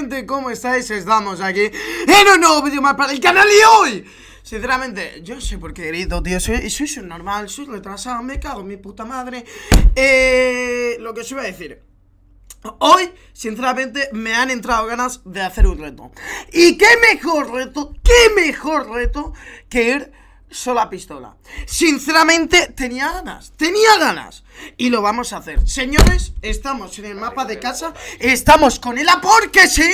gente, ¿cómo estáis? Estamos aquí en un nuevo vídeo más para el canal y hoy, sinceramente, yo no sé por qué grito, tío, soy subnormal, soy retrasado, me cago en mi puta madre. Lo que os iba a decir, hoy, sinceramente, me han entrado ganas de hacer un reto. Y qué mejor reto que ir sola pistola. Sinceramente, tenía ganas. Y lo vamos a hacer. Señores, estamos en el mapa de casa. Estamos con Ela porque sí.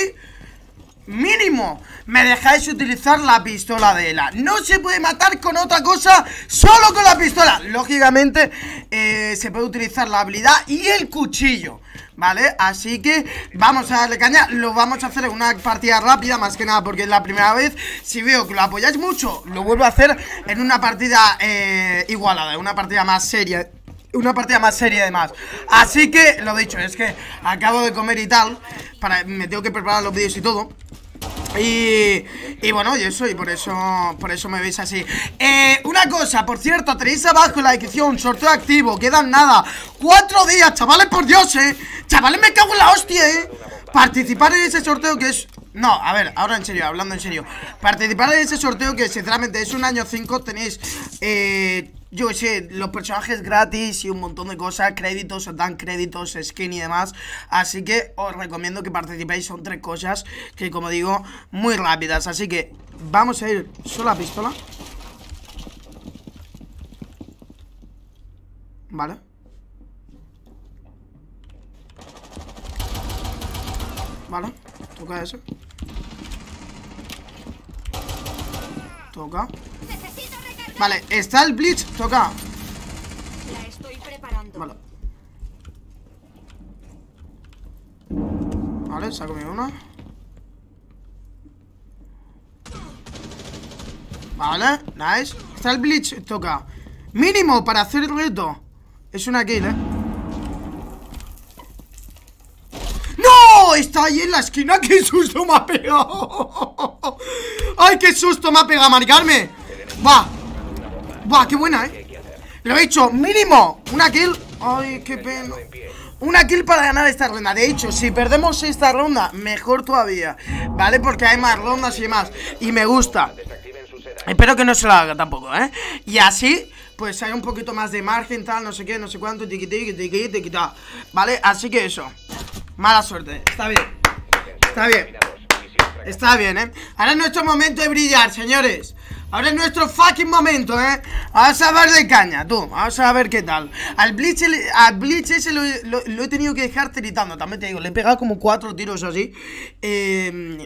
Mínimo, me dejáis utilizar la pistola de Ela. No se puede matar con otra cosa, solo con la pistola. Lógicamente, se puede utilizar la habilidad y el cuchillo, ¿vale? Así que vamos a darle caña. Lo vamos a hacer en una partida rápida, más que nada porque es la primera vez. Si veo que lo apoyáis mucho, lo vuelvo a hacer en una partida igualada, una partida más seria. Una partida más seria además. Así que, lo dicho, es que acabo de comer y tal, me tengo que preparar los vídeos y todo. Y bueno, y eso, y por eso me veis así. Una cosa, por cierto, tenéis abajo en la descripción, sorteo activo, quedan nada 4 días, chavales, por Dios, chavales, me cago en la hostia, participar en ese sorteo que es... No, a ver, ahora en serio, hablando en serio, participar en ese sorteo que sinceramente es un año 5, tenéis, yo qué sé, los personajes gratis y un montón de cosas, créditos, os dan créditos, skin y demás. Así que os recomiendo que participéis, son 3 cosas que, como digo, muy rápidas. Así que vamos a ir sola pistola. Vale. Vale, toca eso. Toca. Vale, está el Blitz, toca. La estoy preparando. Vale. Vale, saco mi una. Vale, nice. Está el Blitz, toca. Mínimo para hacer el reto. Es una kill, ¡No! Está ahí en la esquina. ¡Qué susto me ha pegado! ¡Ay, qué susto me ha pegado a marcarme! ¡Va! ¡Buah, qué buena, Lo he hecho, mínimo, una kill. Ay, qué pena. Una kill para ganar esta ronda. De hecho, si perdemos esta ronda, mejor todavía, ¿vale? Porque hay más rondas y más. Y me gusta. Espero que no se la haga tampoco, Y así, pues hay un poquito más de margen, tal, no sé qué, no sé cuánto. ¿Vale? Así que eso. Mala suerte. Está bien. Está bien. Está bien, Ahora es nuestro momento de brillar, señores. Ahora es nuestro fucking momento, Vamos a ver de caña, tú. Vamos a ver qué tal. Al Blitz ese lo he tenido que dejar tiritando. También te digo, le he pegado como 4 tiros así.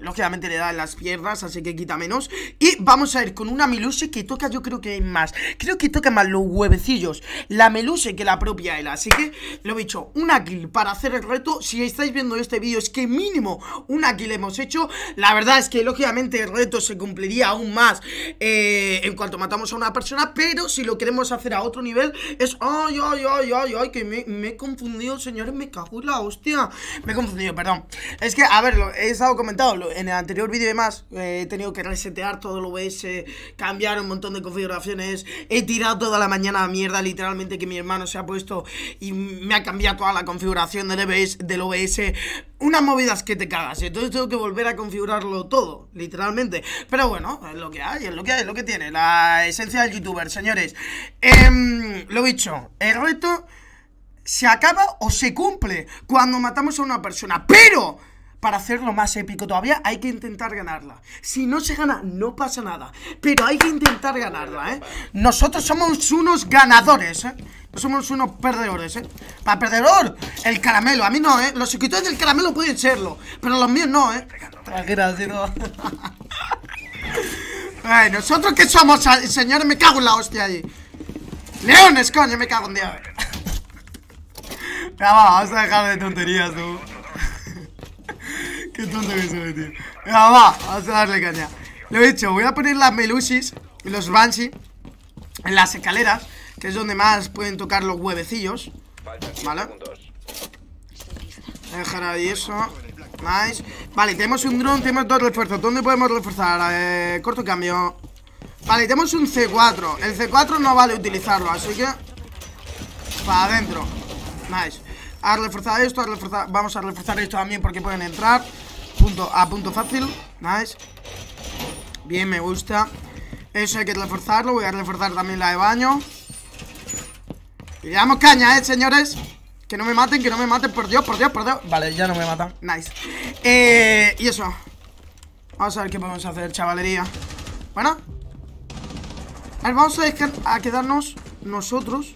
Lógicamente le da en las piernas, así que quita menos. Y vamos a ir con una Melusi que toca, yo creo que hay más. Creo que toca más los huevecillos la Melusi que la propia Ela. Así que, lo he dicho, una kill para hacer el reto. Si estáis viendo este vídeo, es que mínimo una kill hemos hecho. La verdad es que, lógicamente, el reto se cumpliría aún más en cuanto matamos a una persona, pero si lo queremos hacer a otro nivel es... Ay, que me he confundido, señores, me cago en la hostia. Me he confundido, perdón. Es que, a ver, lo he estado comentado en el anterior vídeo y demás, he tenido que resetear todo el OBS, cambiar un montón de configuraciones. He tirado toda la mañana a mierda, literalmente, que mi hermano se ha puesto y me ha cambiado toda la configuración del OBS. Unas movidas que te cagas, entonces tengo que volver a configurarlo todo, literalmente. Pero bueno, es lo que hay, es lo que hay, es lo que tiene, la esencia del youtuber, señores. Lo dicho, el reto se acaba o se cumple cuando matamos a una persona, pero para hacerlo más épico todavía hay que intentar ganarla. Si no se gana, no pasa nada, pero hay que intentar ganarla, Nosotros somos unos ganadores, No somos unos perdedores, Para perdedor, el caramelo. A mí no, Los suscriptores del caramelo pueden serlo, pero los míos no, Tranquilo. Ay, ¿nosotros qué somos, señores? Me cago en la hostia ahí. Leones, coño, me cago en Dios. Ya va, vamos a dejar de tonterías, tú. Qué tonto que soy, tío. Ya va, vamos a darle caña. Lo he dicho, voy a poner las Melusis y los Banshee en las escaleras, que es donde más pueden tocar los huevecillos. Vale. Voy a dejar ahí eso. Nice. Vale, tenemos un drone, tenemos 2 refuerzos. ¿Dónde podemos reforzar? Corto cambio. Vale, tenemos un C4. El C4 no vale utilizarlo, así que para adentro. Nice. Ha reforzado esto, vamos a reforzar esto también porque pueden entrar. punto fácil. Nice. Bien, me gusta. Eso hay que reforzarlo. Voy a reforzar también la de baño. Y le damos caña, señores. Que no me maten, por Dios, por Dios. Vale, ya no me matan. Nice. Y eso. Vamos a ver qué podemos hacer, chavalería. Bueno. A ver, vamos a quedarnos nosotros.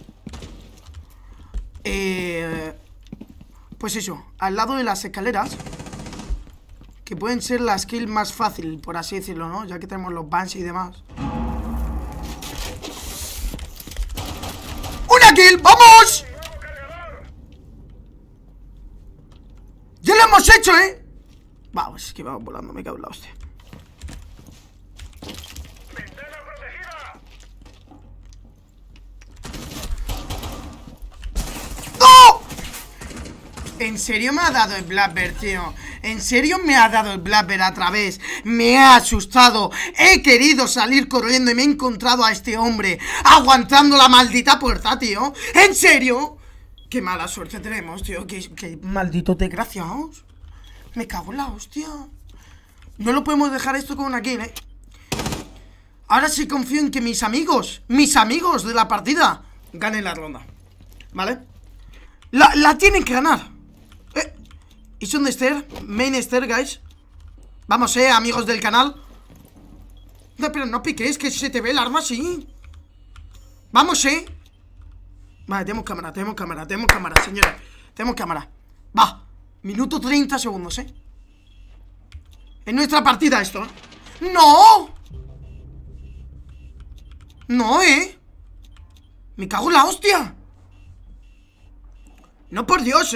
Pues eso, al lado de las escaleras. Que pueden ser la skill más fácil, por así decirlo, ¿no? Ya que tenemos los Banshee y demás. ¡Una kill! ¡Vamos! ¡Ya lo hemos hecho, eh! Vamos, es que vamos volando, me cago en la hostia. ¿En serio me ha dado el Blackbird, tío? ¿En serio me ha dado el Blackbird a través? Me ha asustado. He querido salir corriendo y me he encontrado a este hombre aguantando la maldita puerta, tío. ¿En serio? Qué mala suerte tenemos, tío. Qué malditos desgraciados. Me cago en la hostia. No lo podemos dejar esto con una kill, eh. Ahora sí confío en que mis amigos de la partida ganen la ronda. ¿Vale? La tienen que ganar. It's on the stair, main stair, guys. Vamos, amigos del canal. No, pero no piquéis, que se te ve el arma así. Vamos, Vale, tenemos cámara, señores. Tenemos cámara. Va, minuto 30 segundos, En nuestra partida esto. ¡No! No, Me cago en la hostia. No, por Dios,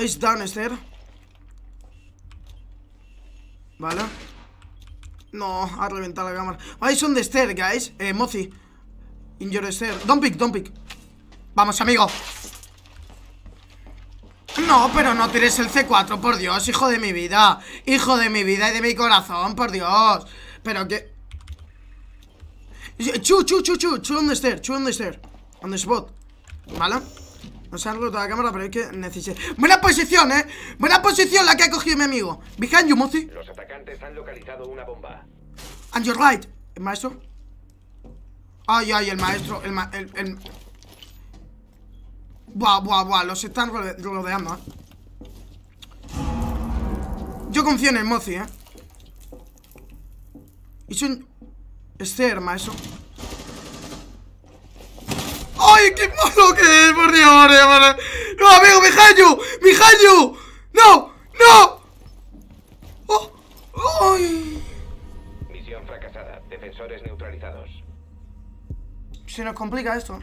It's down, Esther. Vale. No, ha reventado la cámara. It's on the stair, guys. Mozi. In your stair. Don't pick. Vamos, amigo. No, pero no tires el C4, por Dios. Hijo de mi vida. Hijo de mi vida y de mi corazón, por Dios. Pero que... Chu. Chu on the stair. On the spot. Vale. No se han roto la cámara, pero es que necesito. Buena posición, Buena posición la que ha cogido mi amigo. Behind you, Mozi. Los atacantes han localizado una bomba. And you're right. ¿El maestro? Ay, el maestro. El... Buah. Los están rodeando, Yo confío en el Mozi, Es un... Esther, maestro. ¡Ay, qué malo que es! ¡Por Dios! ¡No, amigo! ¡Mihayu! ¡No! ¡Oh! ¡Ay! Misión fracasada. Defensores neutralizados. Se nos complica esto.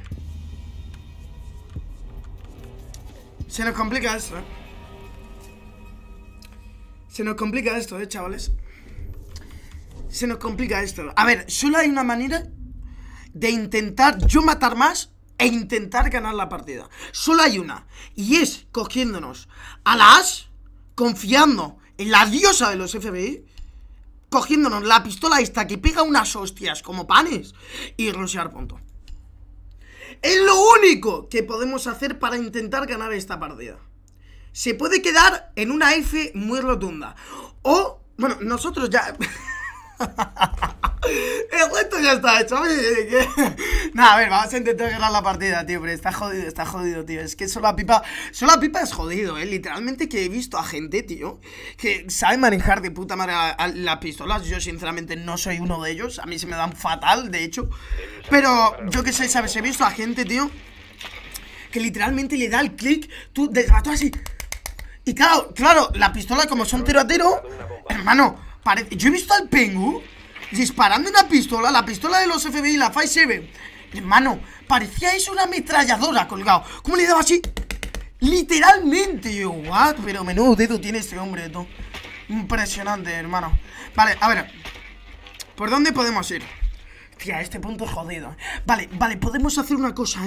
Chavales. A ver, solo hay una manera de intentar yo matar más e intentar ganar la partida. Solo hay una, y es cogiéndonos a la Ash, confiando en la diosa de los FBI, cogiéndonos la pistola esta que pega unas hostias como panes y rushear punto. Es lo único que podemos hacer para intentar ganar esta partida. Se puede quedar en una F muy rotunda, o bueno, nosotros ya... El resto ya está hecho. Nada, a ver, vamos a intentar ganar la partida, tío. Pero está jodido, tío. Es que solo la pipa es jodido, Literalmente que he visto a gente, tío, que sabe manejar de puta madre las pistolas. Yo, sinceramente, no soy uno de ellos. A mí se me dan fatal, de hecho. Pero yo que sé, ¿sabes? He visto a gente, tío, que literalmente le da el clic. Tú, de rato así. Y claro, la pistola, como son tiro a tiro, hermano, parece... Yo he visto al Pengu disparando una pistola, la pistola de los FBI, la 5-7. Hermano, parecía eso una ametralladora colgado. ¿Cómo le daba así? Literalmente, yo, what? Pero menudo dedo tiene este hombre, tú. Impresionante, hermano. Vale, a ver, ¿por dónde podemos ir? Tía, este punto es jodido. Vale, podemos hacer una cosa,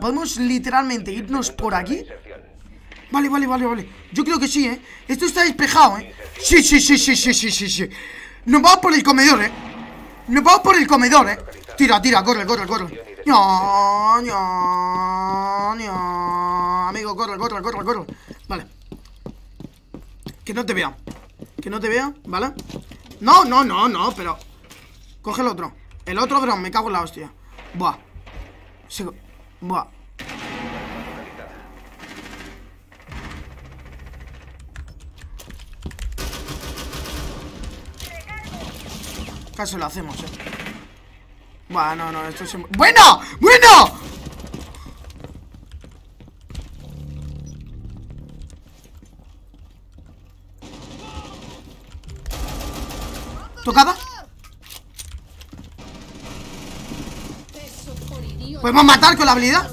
podemos literalmente irnos por aquí. Vale. Yo creo que sí, Esto está despejado, Sí. Nos vamos por el comedor, Tira, corre. No, amigo, corre. Vale. Que no te vea. Que no te vea, ¿vale? No, no, no, no, pero... Coge el otro. El otro dron, me cago en la hostia. Buah. Sigo. Buah. Casi lo hacemos, Buah, no, no, esto es... ¡Bueno! ¡Bueno! ¿Tocada? ¿Podemos matar con la habilidad?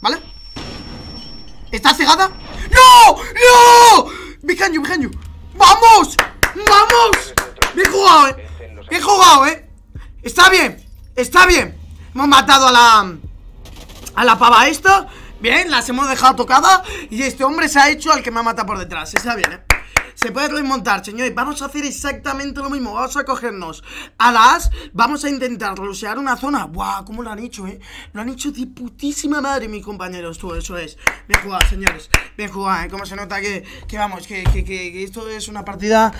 ¿Vale? ¿Está cegada? ¡No! ¡No! Behind you, behind you. ¡Vamos! ¡Vamos! Bien jugado, Bien jugado, Está bien, está bien. Hemos matado a la pava esta. Bien, las hemos dejado tocada. Y este hombre se ha hecho al que me ha matado por detrás. Está bien, Se puede remontar, señores. Vamos a hacer exactamente lo mismo. Vamos a cogernos a la as. Vamos a intentar lusear una zona. ¡Guau! Cómo lo han hecho, Lo han hecho de putísima madre, mis compañeros. Todo eso es. Bien jugado, señores. Bien jugado, Como se nota que vamos, que esto es una partida...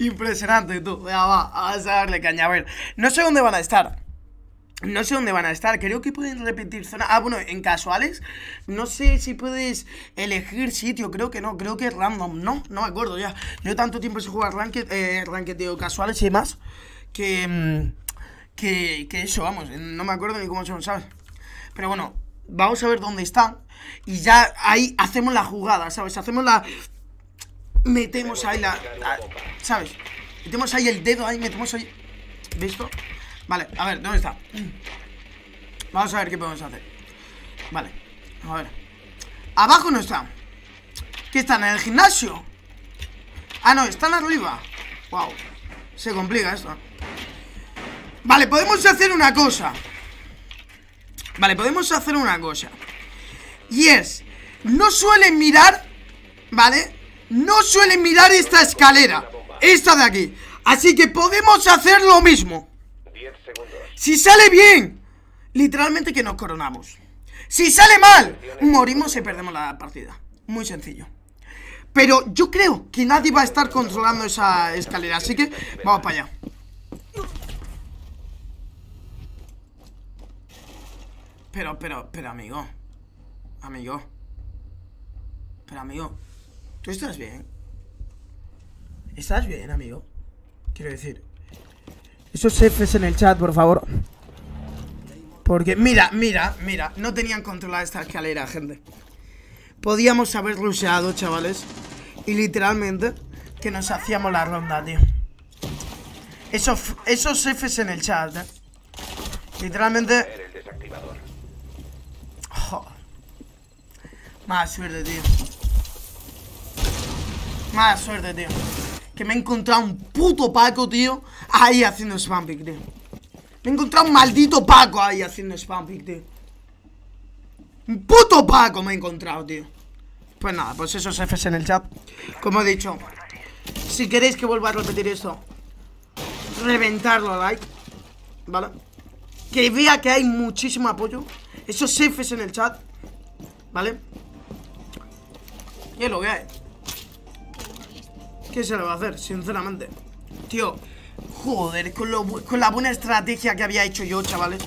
Impresionante, tú. Ya va, vamos a darle caña. A ver, no sé dónde van a estar. No sé dónde van a estar, creo que pueden repetir zona. Ah, bueno, en casuales. No sé si puedes elegir sitio. Creo que no, creo que es random. No, no me acuerdo ya, yo tanto tiempo sin jugar ranked, casuales y demás. Que eso, vamos, no me acuerdo ni cómo son, ¿sabes? Pero bueno, vamos a ver dónde están. Y ya ahí hacemos la jugada, ¿sabes? Hacemos la... Metemos ahí la... ¿Sabes? Metemos ahí el dedo, ahí metemos ahí... ¿Visto? Vale, a ver, ¿dónde está? Vamos a ver qué podemos hacer. Vale, a ver. Abajo no está. ¿Qué están? ¿En el gimnasio? Ah, no, están arriba. Wow, se complica esto. Vale, podemos hacer una cosa. Vale, podemos hacer una cosa. Y es, no suelen mirar, ¿vale? No suelen mirar esta escalera, esta de aquí. Así que podemos hacer lo mismo. Si sale bien, literalmente que nos coronamos. Si sale mal, morimos y perdemos la partida. Muy sencillo. Pero yo creo que nadie va a estar controlando esa escalera, así que vamos para allá. Pero amigo. Amigo, ¿tú estás bien? ¿Estás bien, amigo? Quiero decir... Esos Fs en el chat, por favor. Porque, mira, no tenían controlada esta escalera, gente. Podíamos haber rusheado, chavales. Y literalmente, que nos hacíamos la ronda, tío. Esos Fs en el chat, Literalmente. Oh. Más suerte, tío. Que me he encontrado un puto Paco, tío, ahí haciendo spam pick, tío. Me he encontrado un maldito Paco ahí haciendo spam pick, tío. Un puto Paco me he encontrado, tío. Pues nada, pues esos Fs en el chat. Como he dicho, si queréis que vuelva a repetir esto, reventarlo, like, ¿vale? Que vea que hay muchísimo apoyo. Esos Fs en el chat, ¿vale? Y es lo que hay. ¿Qué se le va a hacer? Sinceramente. Tío, joder, con la buena estrategia que había hecho yo, chavales.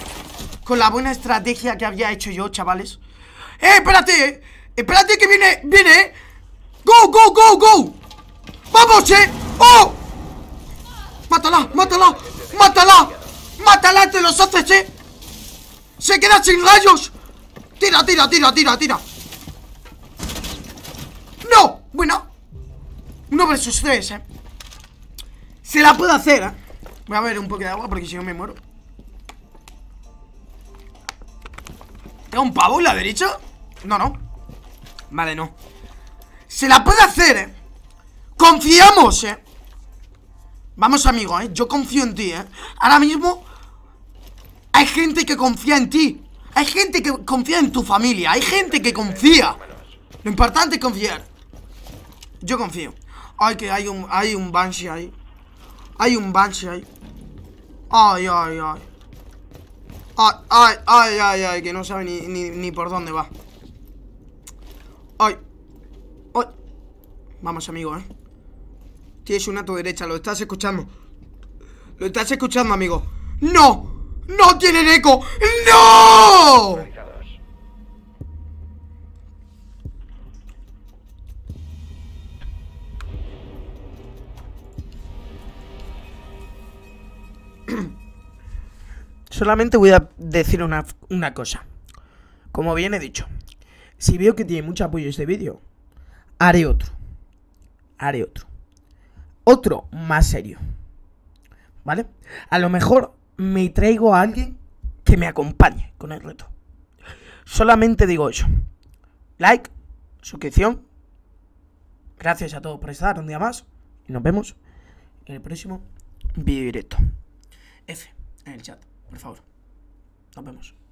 Espérate, espérate que viene, Go, go, go, go. Vamos, oh. Mátala, mátala, te los haces, Se queda sin rayos. Tira, tira. No, bueno. 1 vs 3, Se la puedo hacer, Voy a beber un poco de agua porque si no me muero. ¿Tengo un pavo en la derecha? No, no. Vale, no. Se la puede hacer, Confiamos, Vamos, amigo, Yo confío en ti, Ahora mismo hay gente que confía en ti. Hay gente que confía en tu familia. Hay gente que confía. Lo importante es confiar. Yo confío. Ay, que hay un Banshee ahí. Ay, ay. Ay, ay, ay, ay, ay, que no sabe ni por dónde va. Ay, ay. Vamos, amigo, eh. Tienes una a tu derecha, lo estás escuchando. Lo estás escuchando, amigo. ¡No! ¡No tienen eco! ¡No! Solamente voy a decir una cosa. Como bien he dicho, si veo que tiene mucho apoyo este vídeo, haré otro. Haré otro. Otro más serio, ¿vale? A lo mejor me traigo a alguien que me acompañe con el reto. Solamente digo eso. Like, suscripción. Gracias a todos por estar un día más. Y nos vemos en el próximo vídeo directo. F en el chat, por favor. Nos vemos.